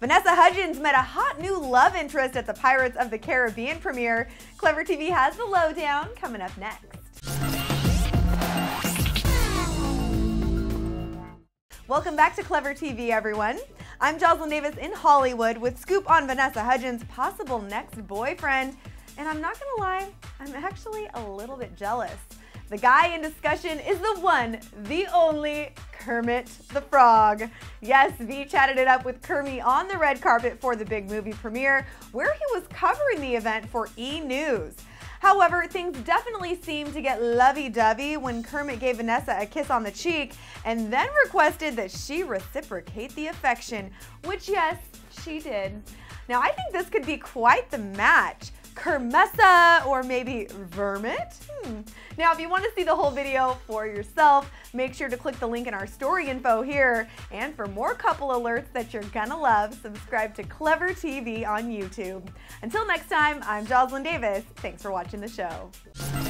Vanessa Hudgens met a hot new love interest at the Pirates of the Caribbean premiere. Clevver TV has the lowdown coming up next. Welcome back to Clevver TV, everyone. I'm Joslyn Davis in Hollywood with Scoop on Vanessa Hudgens' possible next boyfriend. And I'm not gonna lie, I'm actually a little bit jealous. The guy in discussion is the one, the only, Kermit the Frog. Yes, V chatted it up with Kermit on the red carpet for the big movie premiere, where he was covering the event for E! News. However, things definitely seemed to get lovey-dovey when Kermit gave Vanessa a kiss on the cheek and then requested that she reciprocate the affection, which yes, she did. Now, I think this could be quite the match. Kermessa, or maybe Vermit? Now, if you want to see the whole video for yourself, make sure to click the link in our story info here. And for more couple alerts that you're gonna love, subscribe to Clevver TV on YouTube. Until next time, I'm Joslyn Davis. Thanks for watching the show.